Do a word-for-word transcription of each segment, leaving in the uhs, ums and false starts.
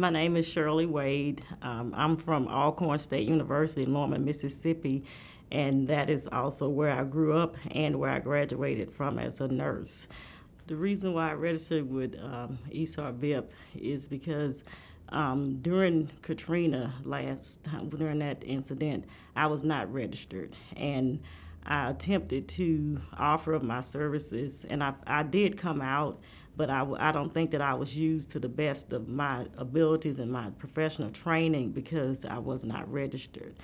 My name is Shirley Wade. Um, I'm from Alcorn State University in Lorman, Mississippi, and that is also where I grew up and where I graduated from as a nurse. The reason why I registered with um, E S A R V H P is because um, during Katrina last time, during that incident, I was not registered, and I attempted to offer my services, and I, I did come out. But I, I don't think that I was used to the best of my abilities and my professional training because I was not registered.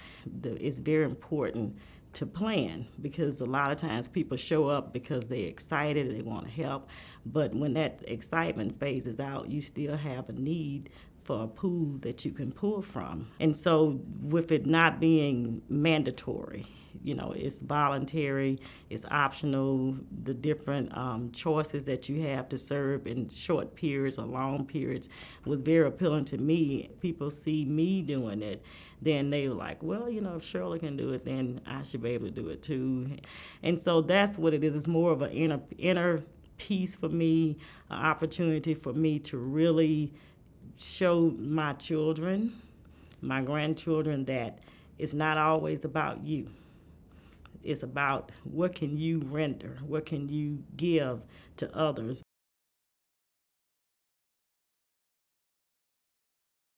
The, it's very important to plan because a lot of times people show up because they're excited and they want to help. But when that excitement phases out, you still have a need for a pool that you can pull from. And so with it not being mandatory, you know, it's voluntary, it's optional, the different um, choices that you have to serve in short periods or long periods was very appealing to me. People see me doing it, then they were like, well, you know, if Shirley can do it, then I should be able to do it too. And so that's what it is. It's more of an inner, inner peace for me, an opportunity for me to really show my children, my grandchildren, that it's not always about you. It's about what can you render, what can you give to others.